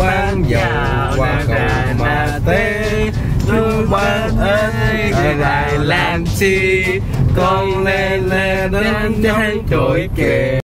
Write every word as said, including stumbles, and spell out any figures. bán giàu qua còn mà thế. Chú bán ơi để lại làm chi, con lê lê đến trắng trội kìa.